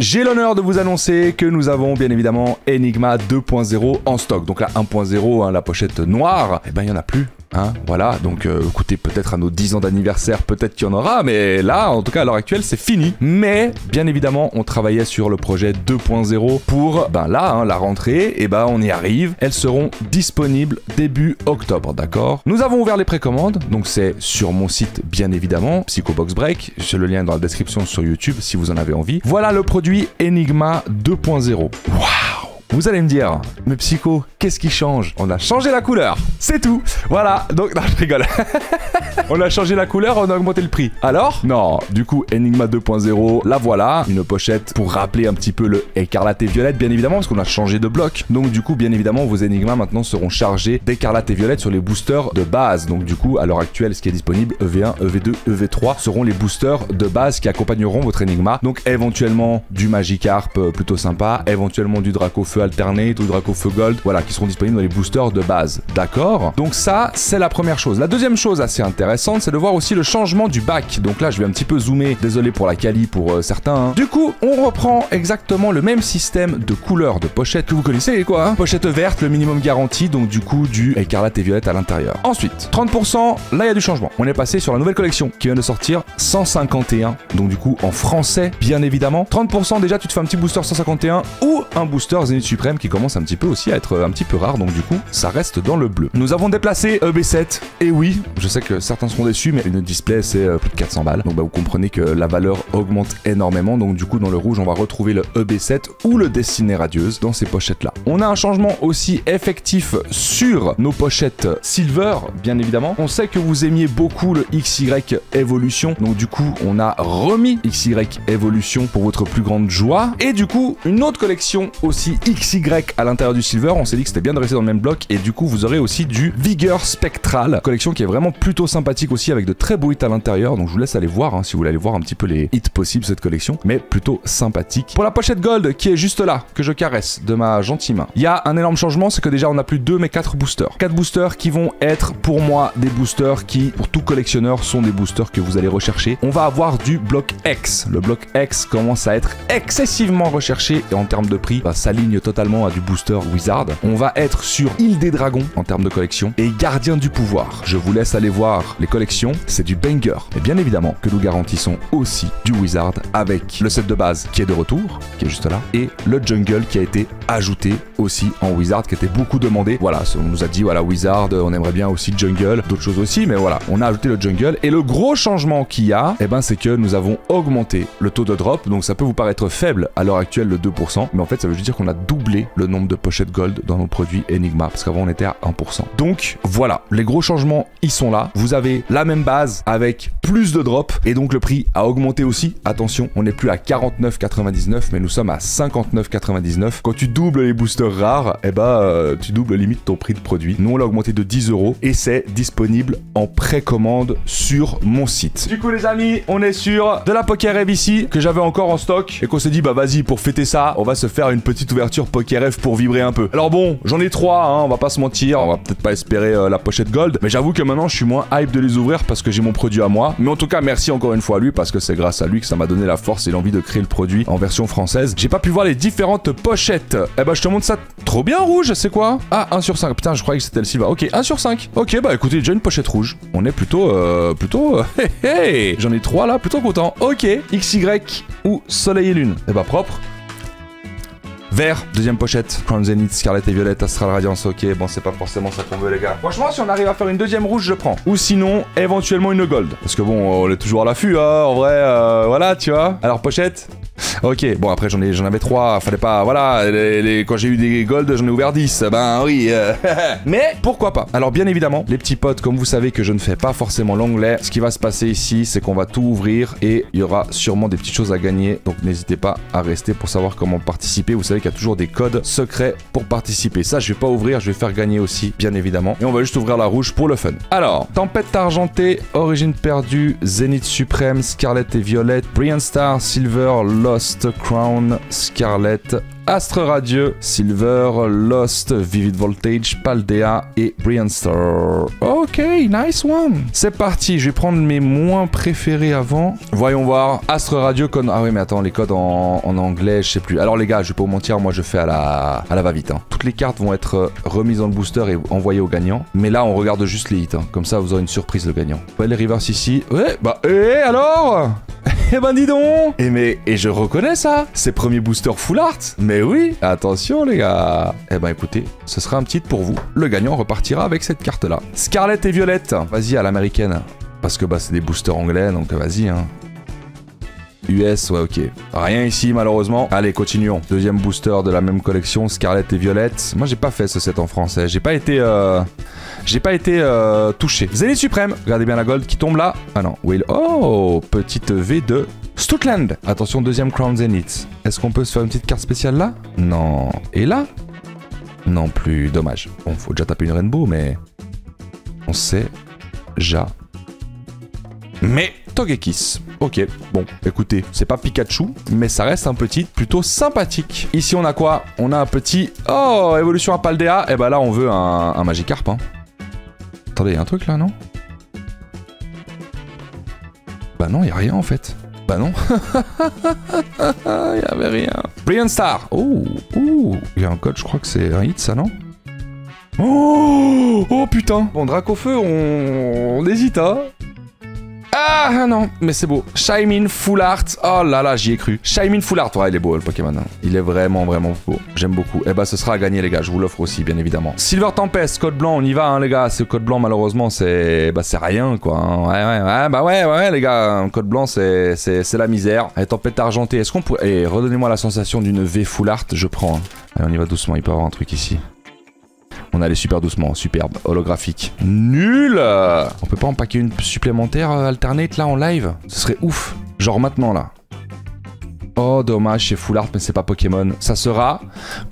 J'ai l'honneur de vous annoncer que nous avons bien évidemment Enigma 2.0 en stock. Donc la 1.0, hein, la pochette noire, eh ben il n'y en a plus. Hein, voilà, donc écoutez, peut-être à nos 10 ans d'anniversaire, peut-être qu'il y en aura, mais là, en tout cas à l'heure actuelle, c'est fini. Mais bien évidemment, on travaillait sur le projet 2.0 pour, ben là, hein, la rentrée, et ben on y arrive. Elles seront disponibles début octobre, d'accord? Nous avons ouvert les précommandes, donc c'est sur mon site, bien évidemment, Psychobox Break, j'ai le lien dans la description sur YouTube si vous en avez envie. Voilà le produit Enigma 2.0. Waouh! Vous allez me dire, mais Psycho, qu'est-ce qui change? On a changé la couleur, c'est tout. Voilà, donc, non, je rigole. On a changé la couleur, on a augmenté le prix. Alors? Non, du coup, Enigma 2.0, la voilà, une pochette pour rappeler un petit peu le écarlate et violette, bien évidemment, parce qu'on a changé de bloc. Donc, du coup, bien évidemment, vos Enigmas maintenant seront chargés d'écarlate et violette sur les boosters de base. Donc, du coup, à l'heure actuelle, ce qui est disponible, EV1, EV2, EV3, seront les boosters de base qui accompagneront votre Enigma. Donc, éventuellement, du Magikarp, plutôt sympa, éventuellement du Dracofeu alternate ou Dracofeu Gold, voilà, qui seront disponibles dans les boosters de base, d'accord? Donc ça, c'est la première chose. La deuxième chose assez intéressante, c'est de voir aussi le changement du bac. Donc là, je vais un petit peu zoomer, désolé pour la quali pour certains, hein. Du coup, on reprend exactement le même système de couleurs de pochette que vous connaissez, quoi, hein, pochette verte, le minimum garanti, donc du coup, du écarlate et violette à l'intérieur. Ensuite, 30%, là, il y a du changement. On est passé sur la nouvelle collection qui vient de sortir, 151, donc du coup, en français, bien évidemment. 30% déjà, tu te fais un petit booster 151 ou un booster Zénith Suprême qui commence un petit peu aussi à être un petit peu rare, donc du coup ça reste dans le bleu. Nous avons déplacé EB7, et oui, je sais que certains seront déçus, mais une display c'est plus de 400 balles, donc bah, vous comprenez que la valeur augmente énormément, donc du coup dans le rouge on va retrouver le EB7 ou le Destinées Radieuses dans ces pochettes là. On a un changement aussi effectif sur nos pochettes silver, bien évidemment. On sait que vous aimiez beaucoup le XY Evolution, donc du coup on a remis XY Evolution pour votre plus grande joie, et du coup une autre collection aussi XY à l'intérieur du silver, on s'est dit que c'était bien de rester dans le même bloc, et du coup vous aurez aussi du Vigueur Spectral, collection qui est vraiment plutôt sympathique aussi, avec de très beaux hits à l'intérieur, donc je vous laisse aller voir, hein, si vous voulez aller voir un petit peu les hits possibles cette collection, mais plutôt sympathique. Pour la pochette gold qui est juste là, que je caresse de ma gentille main, il y a un énorme changement, c'est que déjà on n'a plus 2 mais 4 boosters. 4 boosters qui vont être pour moi des boosters qui, pour tout collectionneur, sont des boosters que vous allez rechercher. On va avoir du bloc X, le bloc X commence à être excessivement recherché, et en termes de prix, bah, ça ligne totalement à du booster Wizard. On va être sur Île des Dragons en termes de collection et Gardien du Pouvoir. Je vous laisse aller voir les collections, c'est du banger. Et bien évidemment que nous garantissons aussi du Wizard avec le set de base qui est de retour, qui est juste là, et le Jungle qui a été ajouté aussi en Wizard, qui était beaucoup demandé. Voilà, on nous a dit, voilà, Wizard, on aimerait bien aussi Jungle, d'autres choses aussi, mais voilà, on a ajouté le Jungle. Et le gros changement qu'il y a, et ben, c'est que nous avons augmenté le taux de drop, donc ça peut vous paraître faible à l'heure actuelle, le 2%, mais en fait, ça veut juste dire qu'on a doublé le nombre de pochettes gold dans nos produits Enigma, parce qu'avant on était à 1%. Donc voilà, les gros changements ils sont là, vous avez la même base avec plus de drop, et donc le prix a augmenté aussi. Attention, on n'est plus à 49,99 mais nous sommes à 59,99. Quand tu doubles les boosters rares, et eh ben, tu doubles limite ton prix de produit. Nous on l'a augmenté de 10 € et c'est disponible en précommande sur mon site. Du coup les amis, on est sur de la Poker Rêve ici, que j'avais encore en stock, et qu'on s'est dit bah vas-y, pour fêter ça on va se faire une petite ouverture Poker F pour vibrer un peu. Alors bon, j'en ai 3, hein, on va pas se mentir, on va peut-être pas espérer la pochette gold, mais j'avoue que maintenant je suis moins hype de les ouvrir parce que j'ai mon produit à moi. Mais en tout cas, merci encore une fois à lui, parce que c'est grâce à lui que ça m'a donné la force et l'envie de créer le produit en version française. J'ai pas pu voir les différentes pochettes. Eh bah je te montre ça. Trop bien rouge, c'est quoi? Ah, 1 sur 5. Putain, je croyais que c'était le Silva. Ok, 1 sur 5. Ok, bah écoutez, déjà une pochette rouge. On est plutôt... hey, hey. J'en ai 3 là, plutôt content. Ok, XY ou Soleil et Lune. Eh bah propre. Vert, deuxième pochette, Crown Zénith, Scarlet et Violette, Astral Radiance, ok, bon c'est pas forcément ça qu'on veut les gars. Franchement, si on arrive à faire une deuxième rouge, je prends. Ou sinon, éventuellement une gold. Parce que bon, on est toujours à l'affût, hein, en vrai, voilà, tu vois. Alors pochette, ok, bon après j'en avais 3, fallait pas, voilà, quand j'ai eu des gold, j'en ai ouvert 10, ben oui. Mais pourquoi pas. Alors bien évidemment, les petits potes, comme vous savez que je ne fais pas forcément l'onglet, ce qui va se passer ici, c'est qu'on va tout ouvrir et il y aura sûrement des petites choses à gagner, donc n'hésitez pas à rester pour savoir comment participer. Vous savez qu'il y a toujours des codes secrets pour participer. Ça, je vais pas ouvrir, je vais faire gagner aussi, bien évidemment. Et on va juste ouvrir la rouge pour le fun. Alors, Tempête Argentée, Origine Perdue, Zénith Suprême, Scarlet et Violette, Brilliant Star, Silver, Lost, Crown, Scarlet, Astres Radieux, Silver, Lost, Vivid Voltage, Paldea et Brilliant Star. Ok, nice one. C'est parti, je vais prendre mes moins préférés avant. Voyons voir. Astres Radieux, con... Ah oui, mais attends, les codes en anglais, je sais plus. Alors les gars, je vais pas vous mentir, moi je fais à la va-vite. Hein. Toutes les cartes vont être remises dans le booster et envoyées aux gagnants. Mais là, on regarde juste les hits. Hein. Comme ça, vous aurez une surprise, le gagnant. Ouais, les reverse ici. Ouais, bah, et alors? Eh ben dis donc! Eh mais, et je reconnais ça! Ces premiers boosters full art! Mais oui! Attention les gars! Eh ben écoutez, ce sera un petit pour vous. Le gagnant repartira avec cette carte-là. Scarlet et Violette! Vas-y à l'américaine. Parce que bah c'est des boosters anglais, donc vas-y hein. US, ouais ok. Rien ici malheureusement. Allez, continuons. Deuxième booster de la même collection, Scarlet et Violette. Moi j'ai pas fait ce set en français. J'ai pas été... touché. Zénith Suprême. Regardez bien la gold qui tombe là. Ah non. Will. Oh, petite V de Stoutland. Attention, deuxième Crown Zénith. Est-ce qu'on peut se faire une petite carte spéciale là? Non. Et là? Non plus. Dommage. Bon, faut déjà taper une rainbow, mais... On sait... Ja... Mais... Togekiss. Ok, bon, écoutez, c'est pas Pikachu, mais ça reste un petit plutôt sympathique. Ici, on a quoi? On a un petit... Oh, évolution à Paldea. Et bah là, on veut un Magikarp. Hein. Attendez, y'a un truc là, non? Bah non, y'a rien en fait. Bah non. Y'avait rien. Brilliant Star. Oh, oh. Y'a un code, je crois que c'est un hit, ça, non? Oh, oh putain. Bon, Dracofeu, on hésite, hein. Ah non, mais c'est beau. Shaymin Full Art. Oh là là, j'y ai cru. Shaymin Full Art. Ouais, il est beau le Pokémon. Hein. Il est vraiment, vraiment beau. J'aime beaucoup. Eh ben, ce sera à gagner, les gars. Je vous l'offre aussi, bien évidemment. Silver Tempest, code blanc, on y va, hein, les gars. Ce code blanc, malheureusement, c'est. Bah, c'est rien, quoi. Hein. Ouais, bah, ouais, les gars. Un code blanc, c'est la misère. Et Tempête Argentée, est-ce qu'on pourrait. Eh, redonnez-moi la sensation d'une V Full Art. Je prends. Hein. Allez, on y va doucement. Il peut y avoir un truc ici. On allait super doucement, superbe, holographique. Nul! On peut pas en paquer une supplémentaire alternate là en live? Ce serait ouf. Genre maintenant là. Oh dommage, c'est full art mais c'est pas Pokémon. Ça sera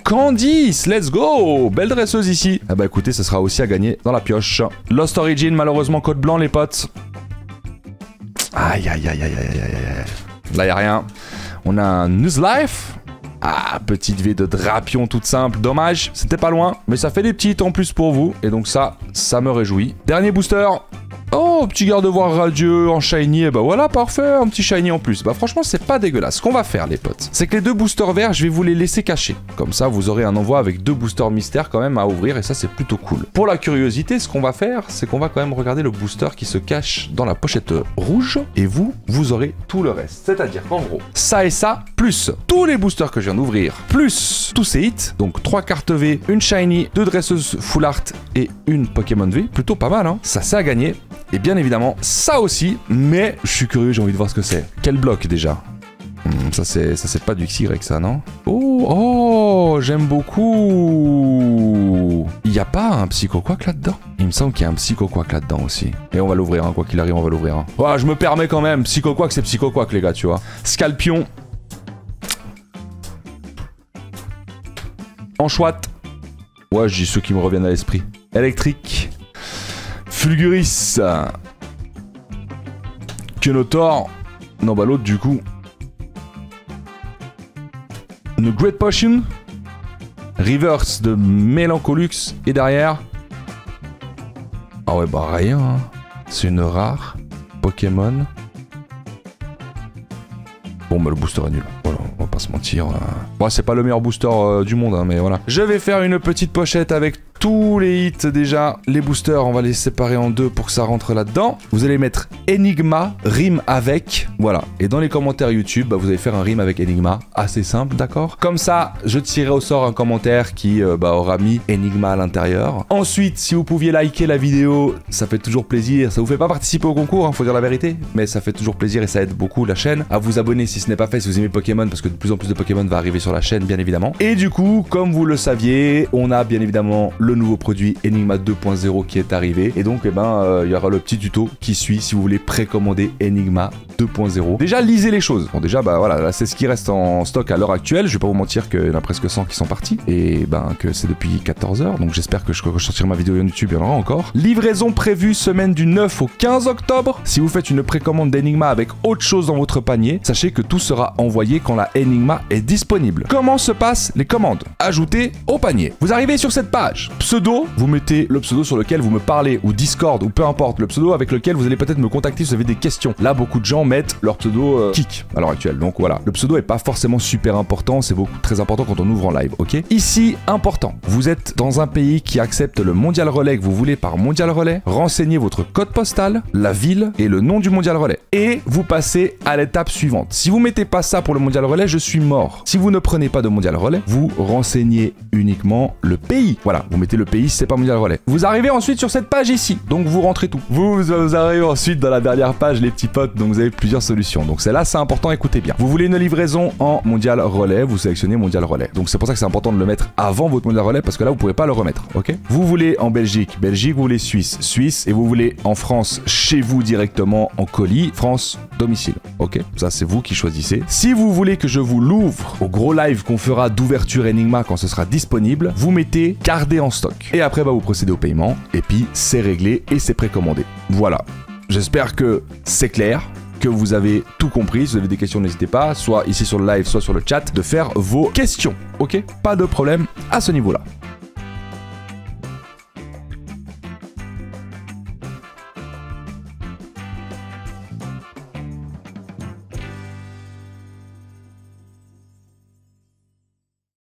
Candice, let's go! Belle dresseuse ici. Ah bah écoutez, ça sera aussi à gagner dans la pioche. Lost Origin, malheureusement code blanc les potes. Aïe aïe aïe aïe aïe aïe. Là y'a rien. On a un Nuzlife. Ah, petite V de drapion toute simple, dommage, c'était pas loin, mais ça fait des petites en plus pour vous, et donc ça me réjouit. Dernier booster, oh, petit garde-voie radieux en shiny, et bah voilà, parfait, un petit shiny en plus. Bah franchement, c'est pas dégueulasse. Ce qu'on va faire, les potes, c'est que les deux boosters verts, je vais vous les laisser cacher. Comme ça, vous aurez un envoi avec deux boosters mystères quand même à ouvrir, et ça, c'est plutôt cool. Pour la curiosité, ce qu'on va faire, c'est qu'on va quand même regarder le booster qui se cache dans la pochette rouge, et vous aurez tout le reste. C'est-à-dire qu'en gros, ça et ça, plus tous les boosters que je viens d'ouvrir, plus tous ces hits, donc 3 cartes V, une shiny, 2 dresseuses full art et une Pokémon V, plutôt pas mal, hein. Ça, c'est à gagner. Et bien évidemment, ça aussi, mais je suis curieux, j'ai envie de voir ce que c'est. Quel bloc déjà? Ça c'est pas du XY ça, non? Oh, oh, j'aime beaucoup. Il n'y a pas un Psykokwak là-dedans? Il me semble qu'il y a un Psykokwak là-dedans aussi. Et on va l'ouvrir, hein, quoi qu'il arrive, on va l'ouvrir. Hein. Oh, je me permets quand même, Psykokwak c'est Psykokwak les gars, tu vois. Scalpion. Enchouate. Ouais, je dis ceux qui me reviennent à l'esprit. Électrique. Fulguris. Kenotor. Non, bah l'autre du coup. Une Great Potion. Reverse de Mélancolux. Et derrière. Ah ouais, bah rien. Hein. C'est une rare. Pokémon. Bon, bah le booster est nul. Voilà. On va pas se mentir. Bon, c'est pas le meilleur booster du monde, hein, mais voilà. Je vais faire une petite pochette avec tous les hits déjà. Les boosters, on va les séparer en deux pour que ça rentre là-dedans. Vous allez mettre Enigma, rime avec. Voilà. Et dans les commentaires YouTube, bah, vous allez faire un rime avec Enigma. Assez simple, d'accord? Comme ça, je tirerai au sort un commentaire qui aura mis Enigma à l'intérieur. Ensuite, si vous pouviez liker la vidéo, ça fait toujours plaisir. Ça vous fait pas participer au concours, hein, faut dire la vérité. Mais ça fait toujours plaisir et ça aide beaucoup la chaîne. À vous abonner si ce n'est pas fait, si vous aimez Pokémon, parce que de plus en plus de Pokémon va arriver sur la chaîne, bien évidemment. Et du coup, comme vous le saviez, on a bien évidemment le nouveau produit Enigma 2.0 qui est arrivé. Et donc, il y aura le petit tuto qui suit si vous voulez précommander Enigma 2.0. Déjà, lisez les choses. Bon, déjà, voilà, là, c'est ce qui reste en stock à l'heure actuelle. Je vais pas vous mentir qu'il y en a presque 100 qui sont partis et que c'est depuis 14 h. Donc, j'espère que quand je sortirai ma vidéo YouTube, il y en aura encore. Livraison prévue semaine du 9 au 15 octobre. Si vous faites une précommande d'Enigma avec autre chose dans votre panier, sachez que tout sera envoyé quand la Enigma est disponible. Comment se passent les commandes? Ajoutez au panier. Vous arrivez sur cette page. Pseudo, vous mettez le pseudo sur lequel vous me parlez, ou Discord, ou peu importe, le pseudo avec lequel vous allez peut-être me contacter si vous avez des questions. Là, beaucoup de gens mettent leur pseudo Kick à l'heure actuelle. Donc voilà, le pseudo est pas forcément super important, c'est beaucoup très important quand on ouvre en live, ok? Ici, important, vous êtes dans un pays qui accepte le mondial relais que vous voulez par mondial relais, renseignez votre code postal, la ville et le nom du mondial relais. Et vous passez à l'étape suivante. Si vous mettez pas ça pour le mondial relais, je suis mort. Si vous ne prenez pas de mondial relais, vous renseignez uniquement le pays. Voilà, vous mettez le pays si c'est pas mondial relais. Vous arrivez ensuite sur cette page ici, donc vous rentrez tout. Vous arrivez ensuite dans la dernière page, les petits potes, donc vous avez plusieurs solutions. Donc celle-là, c'est important, écoutez bien. Vous voulez une livraison en mondial relais, vous sélectionnez mondial relais. Donc c'est pour ça que c'est important de le mettre avant votre mondial relais, parce que là, vous pouvez pas le remettre, ok? Vous voulez en Belgique, Belgique, vous voulez Suisse, Suisse, et vous voulez en France, chez vous directement en colis, France, domicile, ok? Ça, c'est vous qui choisissez. Si vous voulez que je vous l'ouvre au gros live qu'on fera d'ouverture Enigma quand ce sera disponible, vous mettez garder en stock. Et après, vous procédez au paiement, et puis c'est réglé et c'est précommandé. Voilà. J'espère que c'est clair, que vous avez tout compris. Si vous avez des questions, n'hésitez pas, soit ici sur le live, soit sur le chat, de faire vos questions. Ok? Pas de problème à ce niveau-là.